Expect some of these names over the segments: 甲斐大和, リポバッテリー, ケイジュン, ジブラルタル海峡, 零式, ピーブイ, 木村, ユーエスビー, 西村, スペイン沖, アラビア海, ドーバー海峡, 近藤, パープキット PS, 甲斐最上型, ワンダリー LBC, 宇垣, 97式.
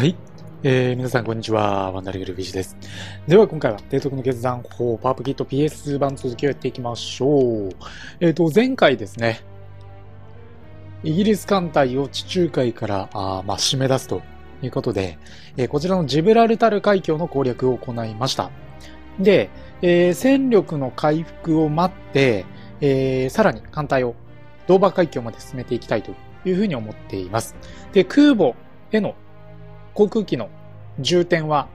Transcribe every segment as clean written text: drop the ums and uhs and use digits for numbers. はい、皆さんこんにちは、ワンダリー LBC です。では今回は低速の決断法、パープキット PS 版続きをやっていきましょう。前回ですね、イギリス艦隊を地中海から締め出すということで、こちらのジブラルタル海峡の攻略を行いました。で、戦力の回復を待って、さらに艦隊をドーバー海峡まで進めていきたいというふうに思っています。で、空母への航空機の充填は、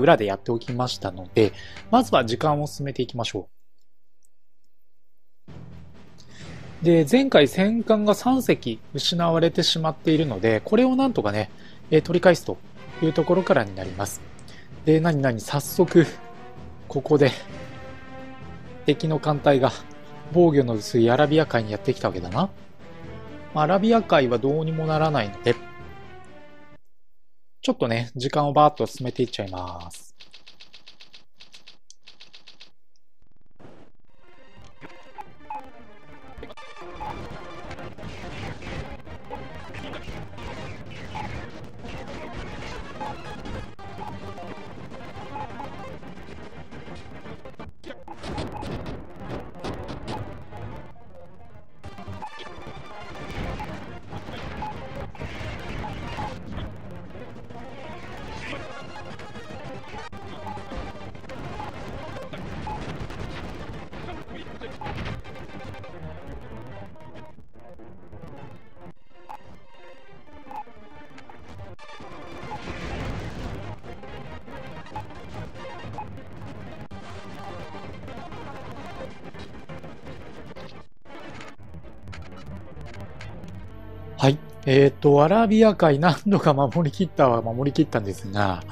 裏でやっておきましたので、まずは時間を進めていきましょう。で、前回戦艦が3隻失われてしまっているので、これをなんとかね、取り返すというところからになります。で、早速、ここで、敵の艦隊が防御の薄いアラビア海にやってきたわけだな。アラビア海はどうにもならないので、ちょっとね、時間をバーッと進めていっちゃいます。はい。アラビア海何度か守り切ったんですが、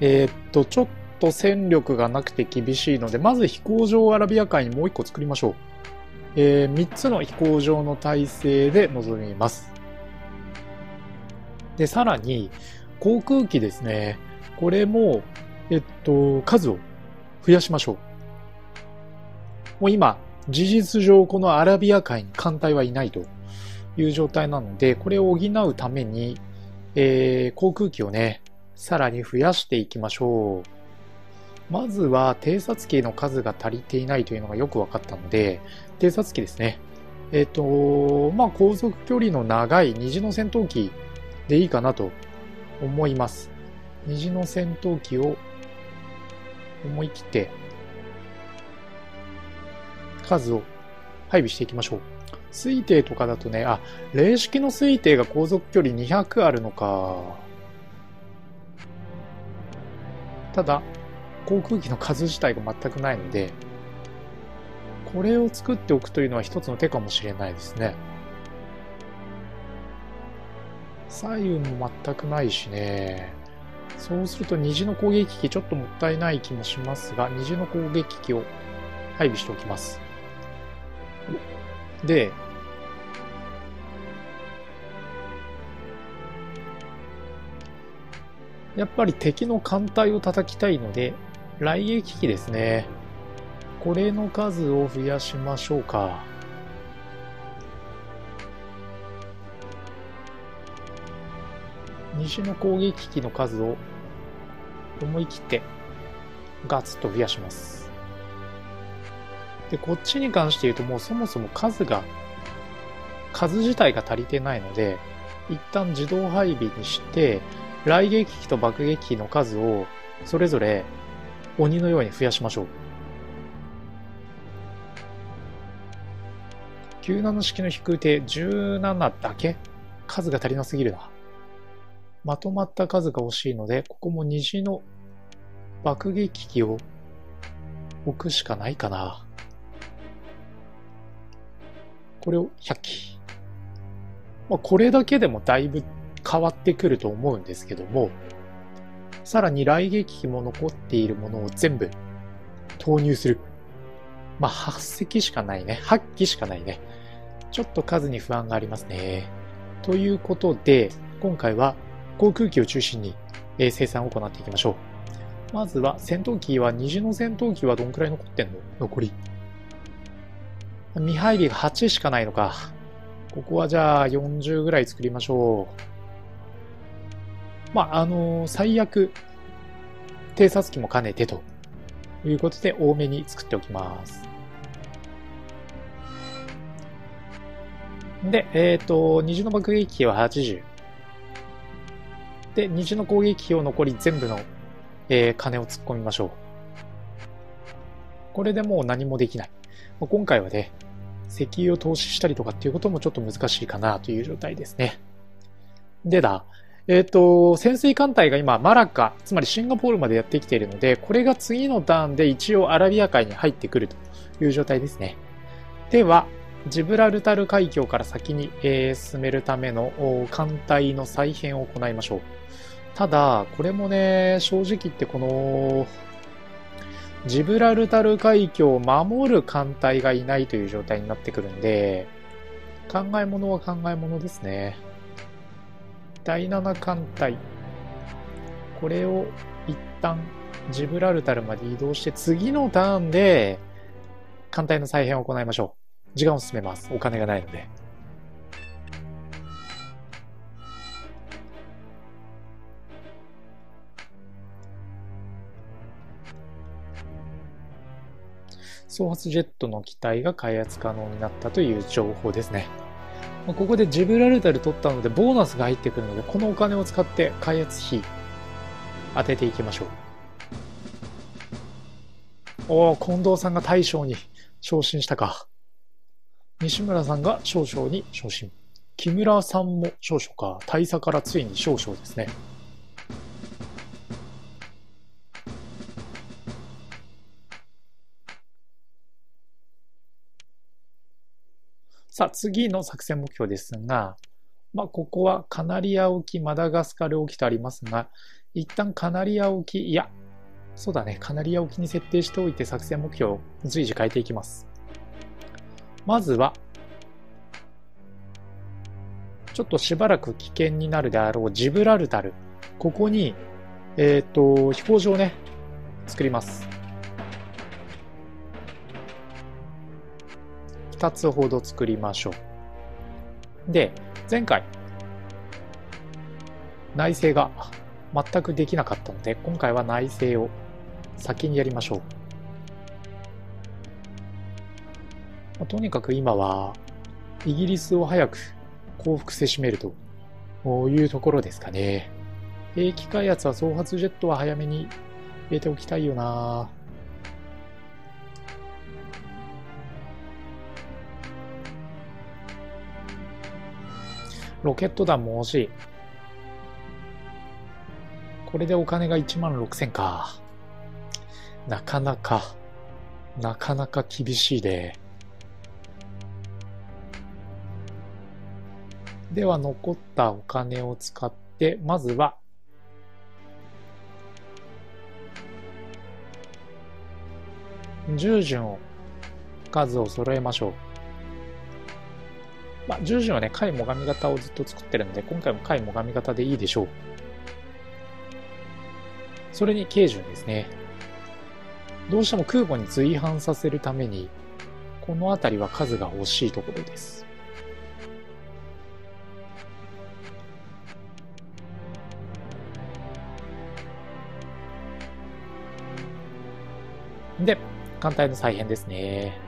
ちょっと戦力がなくて厳しいので、まず飛行場をアラビア海にもう一個作りましょう。3つの飛行場の体制で臨みます。で、さらに、航空機ですね。これも、数を増やしましょう。もう今、事実上このアラビア海に艦隊はいないと。いう状態なので、これを補うために、航空機をね、さらに増やしていきましょう。まずは、偵察機の数が足りていないというのがよく分かったので、偵察機ですね。航続距離の長い虹の戦闘機でいいかなと思います。虹の戦闘機を思い切って、数を配備していきましょう。水艇とかだとね、零式の水艇が航続距離200あるのか。ただ、航空機の数自体が全くないので、これを作っておくというのは一つの手かもしれないですね。左右も全くないしね。そうすると虹の攻撃機ちょっともったいない気もしますが、虹の攻撃機を配備しておきます。で、やっぱり敵の艦隊を叩きたいので、雷撃機ですね。これの数を増やしましょうか。西の攻撃機の数を思い切ってガツッと増やします。で、こっちに関して言うともうそもそも数自体が足りてないので、一旦自動配備にして、雷撃機と爆撃機の数をそれぞれ鬼のように増やしましょう。97式の飛空艇17だけ？数が足りなすぎるな。まとまった数が欲しいので、ここも虹の爆撃機を置くしかないかな。これを100機。これだけでもだいぶ変わってくると思うんですけども、さらに雷撃機も残っているものを全部投入する。8隻しかないね。8機しかないね。ちょっと数に不安がありますね。ということで、今回は航空機を中心に生産を行っていきましょう。まずは戦闘機は、虹の戦闘機はどんくらい残ってんの？残り。未配備が8しかないのか。ここはじゃあ40ぐらい作りましょう。まあ、最悪、偵察機も兼ねてということで多めに作っておきます。で、二重の爆撃機は80。で、二重の攻撃機を残り全部の、金を突っ込みましょう。これでもう何もできない。今回はね、石油を投資したりとかっていうこともちょっと難しいかなという状態ですね。でだ、潜水艦隊が今、マラカ、つまりシンガポールまでやってきているので、これが次のターンで一応アラビア海に入ってくるという状態ですね。では、ジブラルタル海峡から先に、進めるための艦隊の再編を行いましょう。ただ、これもね、正直言ってこの、ジブラルタル海峡を守る艦隊がいないという状態になってくるんで、考え物は考え物ですね。第7艦隊。これを一旦ジブラルタルまで移動して、次のターンで艦隊の再編を行いましょう。時間を進めます。お金がないので。双発ジェットの機体が開発可能になったという情報ですね。ここでジブラルタル取ったのでボーナスが入ってくるので、このお金を使って開発費当てていきましょう。おお、近藤さんが大将に昇進したか。西村さんが少将に昇進。木村さんも少将か。大佐からついに少将ですね。さあ、次の作戦目標ですが、まあ、ここはカナリア沖、マダガスカル沖とありますが、一旦カナリア沖、いや、そうだね、カナリア沖に設定しておいて作戦目標を随時変えていきます。まずは、ちょっとしばらく危険になるであろうジブラルタル。ここに、飛行場をね、作ります。2つほど作りましょう。で、前回内政が全くできなかったので、今回は内政を先にやりましょう。とにかく今はイギリスを早く降伏せしめるというところですかね。兵器開発は双発ジェットは早めに入れておきたいよな。ロケット弾も欲しい。これでお金が16,000か。なかなか厳しいで。では残ったお金を使って、まずは、従順を、数を揃えましょう。まあ、従順はね、甲斐最上型をずっと作ってるので、今回も甲斐最上型でいいでしょう。それに軽巡ですね。どうしても空母に随伴させるために、この辺りは数が欲しいところです。で、艦隊の再編ですね。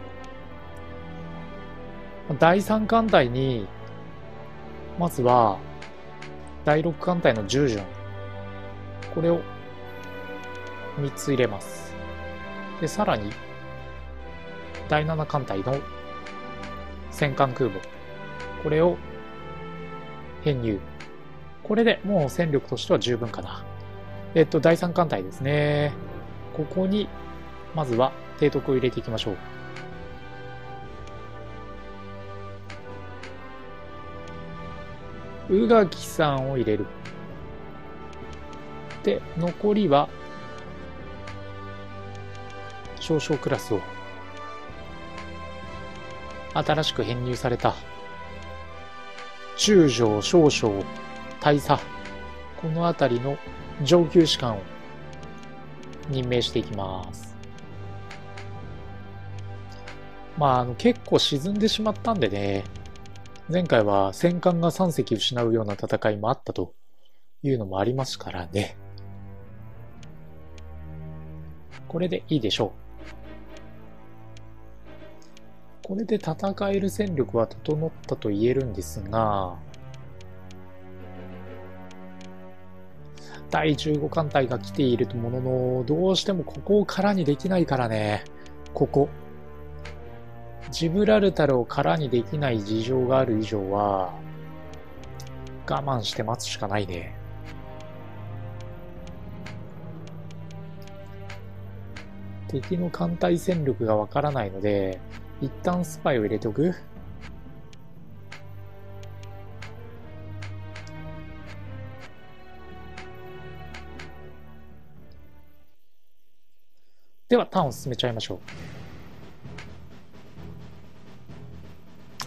第3艦隊に、まずは、第6艦隊の従順。これを3つ入れます。で、さらに、第7艦隊の戦艦空母。これを編入。これでもう戦力としては十分かな。第3艦隊ですね。ここに、まずは提督を入れていきましょう。宇垣さんを入れる。で、残りは、少将クラスを、新しく編入された、中将、少将、大佐、このあたりの上級士官を任命していきます。まあ、結構沈んでしまったんでね、前回は戦艦が3隻失うような戦いもあったというのもありますからね。これでいいでしょう。これで戦える戦力は整ったと言えるんですが、第15艦隊が来ているものの、どうしてもここを空にできないからね。ここジブラルタルを空にできない事情がある以上は我慢して待つしかないね。敵の艦隊戦力がわからないので、一旦スパイを入れておく。ではターンを進めちゃいましょう。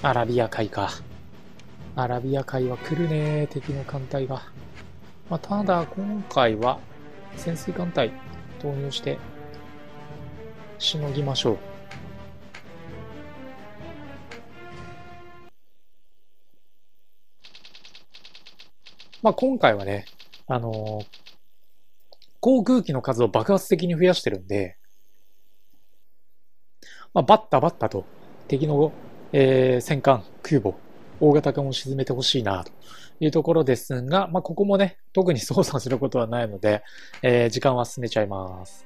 アラビア海か。アラビア海は来るね、敵の艦隊が。まあ、ただ今回は潜水艦隊投入してしのぎましょう。まあ、今回はね、航空機の数を爆発的に増やしてるんで、まあ、バッタバッタと敵の、戦艦、空母、大型艦を沈めてほしいなというところですが、まあ、ここもね、特に操作することはないので、時間は進めちゃいます。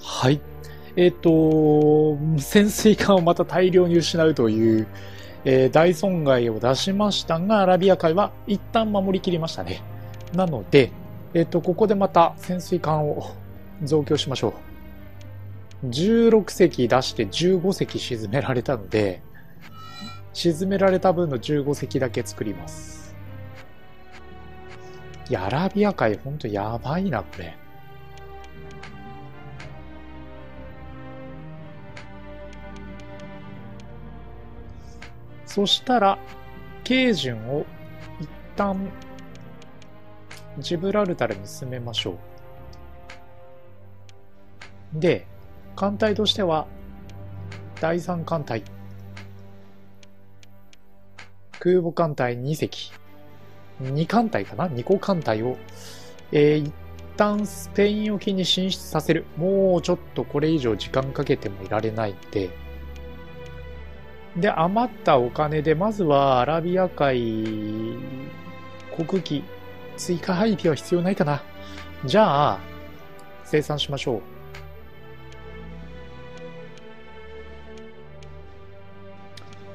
はい。潜水艦をまた大量に失うという、大損害を出しましたが、アラビア海は一旦守りきりましたね。なので、ここでまた潜水艦を増強しましょう。16隻出して15隻沈められたので、沈められた分の15隻だけ作ります。いや、アラビア海ほんとやばいな、これ。そしたら、ケイジュンを一旦、ジブラルタルに進めましょう。で、艦隊としては、第3艦隊、空母艦隊2隻、2艦隊かな ?2 個艦隊を、一旦スペイン沖に進出させる。もうちょっとこれ以上時間かけてもいられないんで、で、余ったお金で、まずはアラビア海、国機、追加配備は必要ないかな。じゃあ、生産しましょう。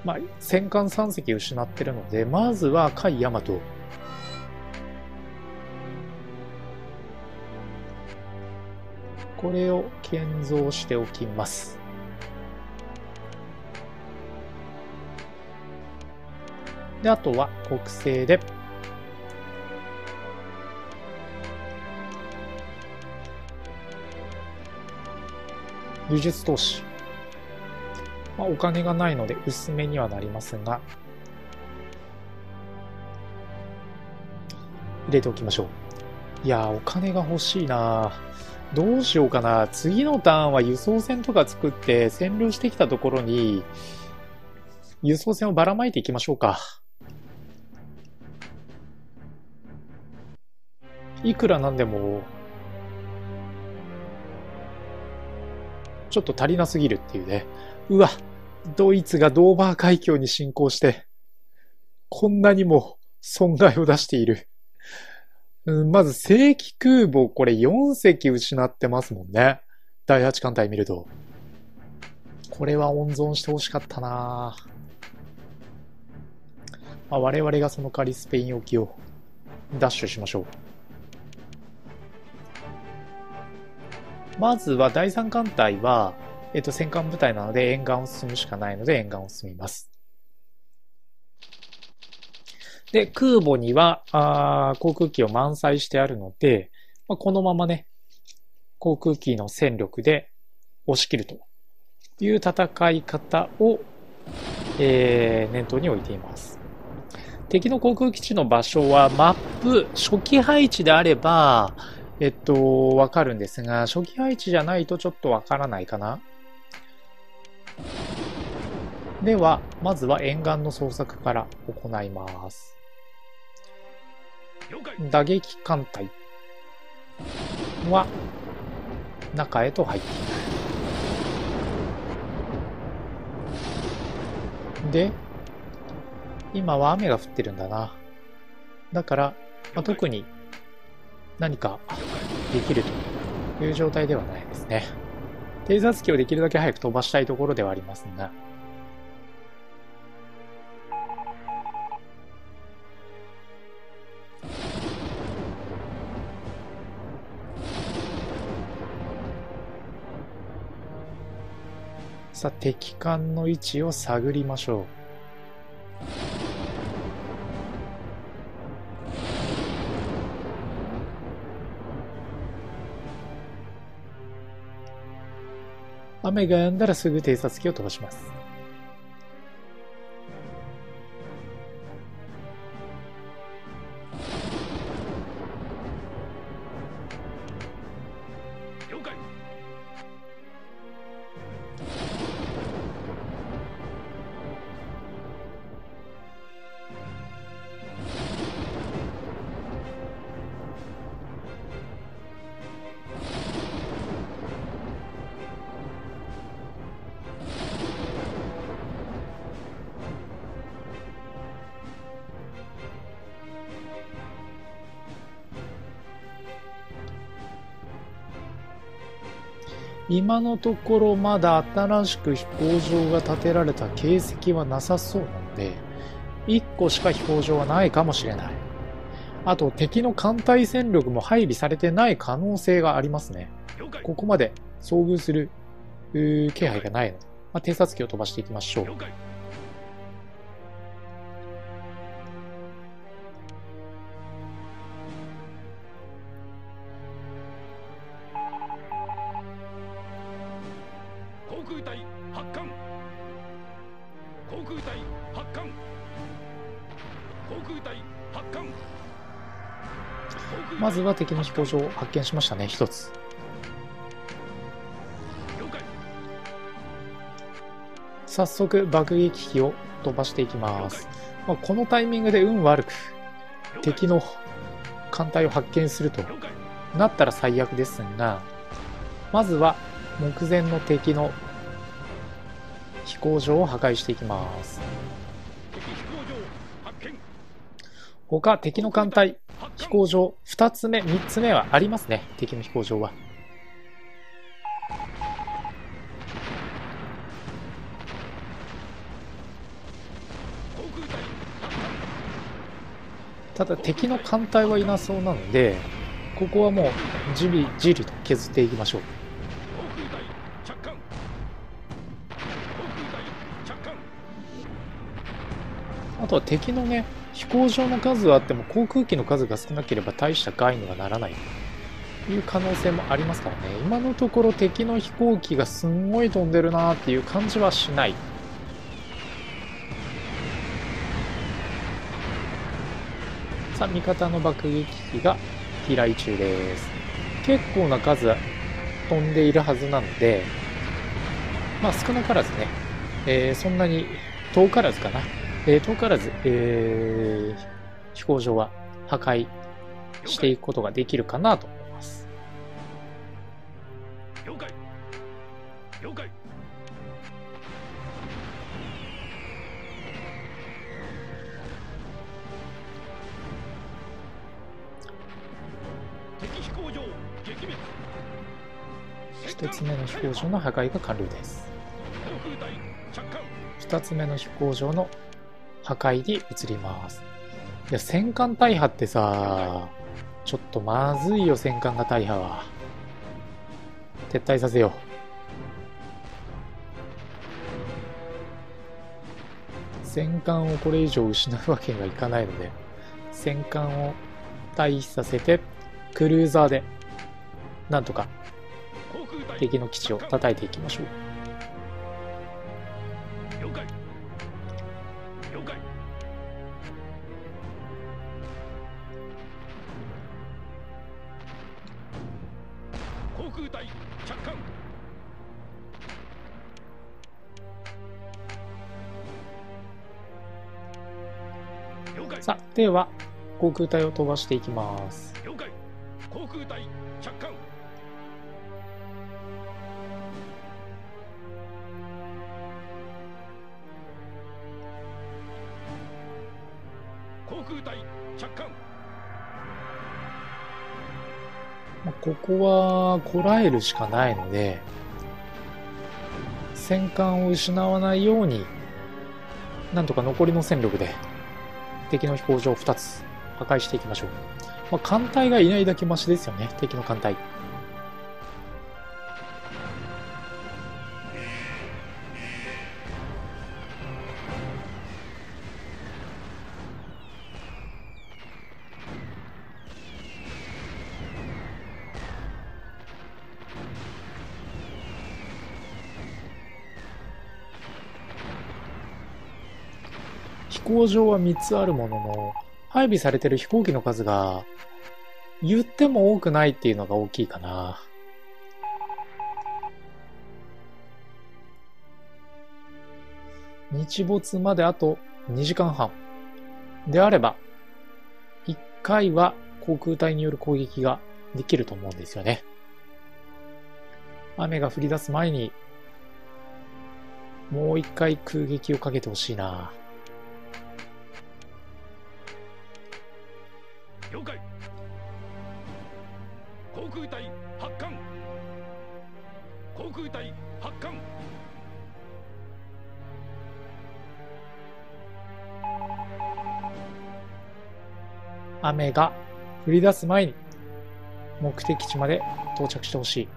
まあ、戦艦3隻失ってるので、まずは甲斐大和。これを建造しておきます。で、あとは国政で技術投資、まあ、お金がないので薄めにはなりますが入れておきましょう。いやー、お金が欲しいな。どうしようかな。次のターンは輸送船とか作って占領してきたところに輸送船をばらまいていきましょうか。いくらなんでも、ちょっと足りなすぎるっていうね。うわ、ドイツがドーバー海峡に侵攻して、こんなにも損害を出している。まず正規空母、これ4隻失ってますもんね。第8艦隊見ると。これは温存してほしかったな。まあ、我々がその代わりスペイン沖をダッシュしましょう。まずは第三艦隊は、戦艦部隊なので沿岸を進むしかないので沿岸を進みます。で、空母には航空機を満載してあるので、まあ、このままね、航空機の戦力で押し切るという戦い方を、念頭に置いています。敵の航空基地の場所はマップ、初期配置であれば、わかるんですが、初期配置じゃないとちょっとわからないかな。では、まずは沿岸の捜索から行います。打撃艦隊は中へと入っている。で、今は雨が降ってるんだな。だから、まあ、特に何かできるという状態ではないですね。偵察機をできるだけ早く飛ばしたいところではありますが。さあ、敵艦の位置を探りましょう。雨が止んだらすぐ偵察機を飛ばします。了解。今のところまだ新しく飛行場が建てられた形跡はなさそうなので、1個しか飛行場はないかもしれない。あと、敵の艦隊戦力も配備されてない可能性がありますね。ここまで遭遇する気配がないので、まあ、偵察機を飛ばしていきましょう。まずは敵の飛行場を発見しましたね、一つ。早速爆撃機を飛ばしていきます。まあ、このタイミングで運悪く敵の艦隊を発見するとなったら最悪ですが、まずは目前の敵の飛行場を破壊していきます。他、敵の艦隊飛行場2つ目3つ目はありますね。敵の飛行場はただ敵の艦隊はいなそうなので、ここはもうじりじりと削っていきましょう。あとは敵のね、飛行場の数はあっても航空機の数が少なければ大した害にはならないという可能性もありますからね。今のところ敵の飛行機がすんごい飛んでるなーっていう感じはしない。さあ、味方の爆撃機が飛来中です。結構な数飛んでいるはずなので、まあ少なからずね、そんなに遠からずかな、遠からず、飛行場は破壊していくことができるかなと思います。了解。了解。敵飛行場撃滅。一つ目の飛行場の破壊が完了です。二つ目の飛行場の破壊に移ります。いや、戦艦大破ってさ、ちょっとまずいよ、戦艦が大破は。撤退させよう。戦艦をこれ以上失うわけにはいかないので、戦艦を退避させてクルーザーでなんとか敵の基地を叩いていきましょう。さあ、では航空隊を飛ばしていきます。ここはこらえるしかないので、戦艦を失わないようになんとか残りの戦力で敵の飛行場を2つ破壊していきましょう。まあ、艦隊がいないだけマシですよね、敵の艦隊。飛行場は3つあるものの、配備されてる飛行機の数が言っても多くないっていうのが大きいかな。日没まであと2時間半であれば、1回は航空隊による攻撃ができると思うんですよね。雨が降り出す前にもう1回空撃をかけてほしいな。航空隊発艦。雨が降り出す前に目的地まで到着してほしい。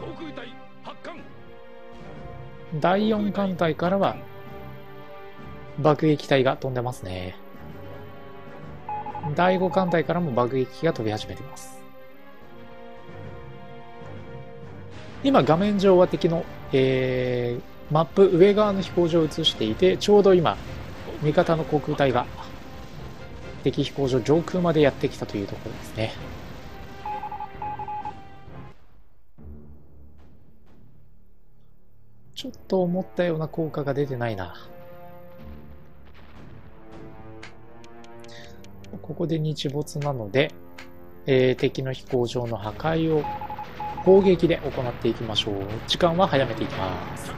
航空隊発艦。第4艦隊からは爆撃隊が飛んでますね。第5艦隊からも爆撃機が飛び始めています。今画面上は敵の、マップ上側の飛行場を映していて、ちょうど今味方の航空隊が敵飛行場上空までやってきたというところですね。ちょっと思ったような効果が出てないな。ここで日没なので、敵の飛行場の破壊を砲撃で行っていきましょう。時間は早めていきます。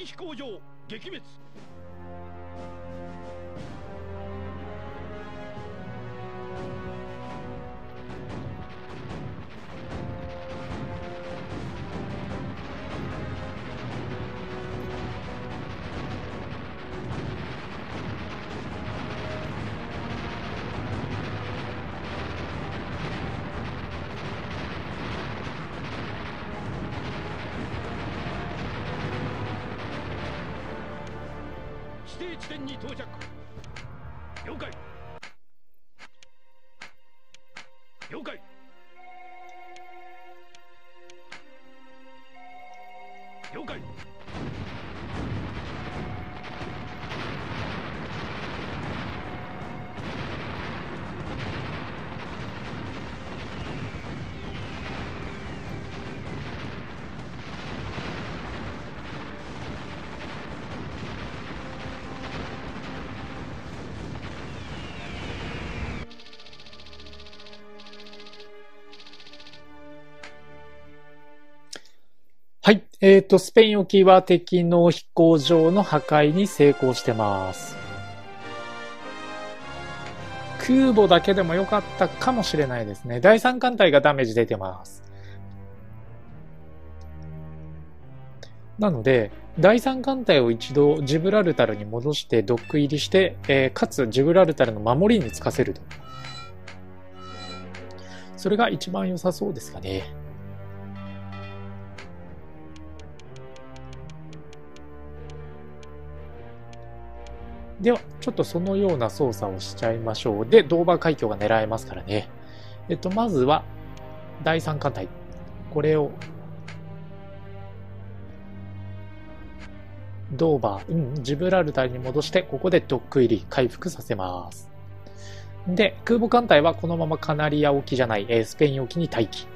敵飛行場撃滅。指定地点に到着。了解。了解。了解。はい、スペイン沖は敵の飛行場の破壊に成功してます。空母だけでも良かったかもしれないですね。第三艦隊がダメージ出てます。なので、第三艦隊を一度ジブラルタルに戻してドック入りして、かつジブラルタルの守りにつかせると。それが一番良さそうですかね。では、ちょっとそのような操作をしちゃいましょう。で、ドーバー海峡が狙えますからね。まずは、第三艦隊。これを、ドーバー、ジブラルタルに戻して、ここでドック入り、回復させます。で、空母艦隊はこのままカナリア沖じゃない、スペイン沖に待機。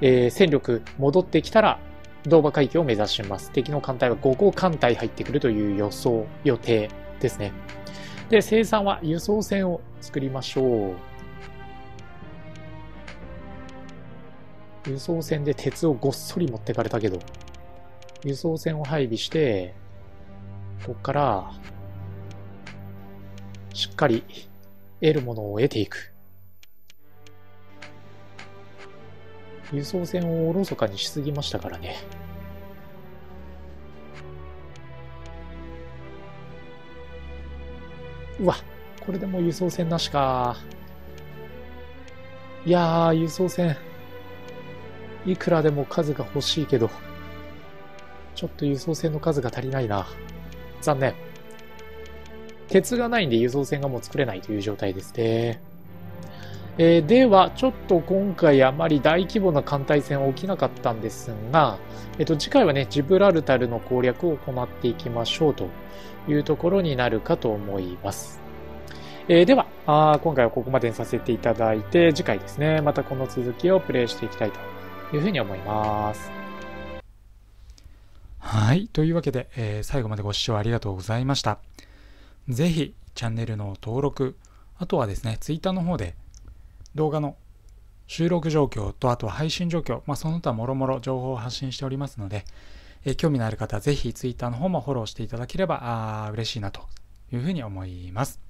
戦力戻ってきたら、ドーバー海峡を目指します。敵の艦隊は5号艦隊入ってくるという予想、予定。ですね。で、生産は輸送船を作りましょう。輸送船で鉄をごっそり持ってかれたけど、輸送船を配備して、こっから、しっかり得るものを得ていく。輸送船をおろそかにしすぎましたからね。うわ、これでもう輸送船なしか。いやー、輸送船。いくらでも数が欲しいけど、ちょっと輸送船の数が足りないな。残念。鉄がないんで輸送船がもう作れないという状態ですね。では、ちょっと今回あまり大規模な艦隊戦は起きなかったんですが、次回はね、ジブラルタルの攻略を行っていきましょうというところになるかと思います。では、今回はここまでにさせていただいて、次回ですね、またこの続きをプレイしていきたいというふうに思います。はい、というわけで、最後までご視聴ありがとうございました。ぜひ、チャンネルの登録、あとはですね、Twitter の方で、動画の収録状況とあとは配信状況、その他もろもろ情報を発信しておりますので、興味のある方はぜひ Twitter の方もフォローしていただければ嬉しいなというふうに思います。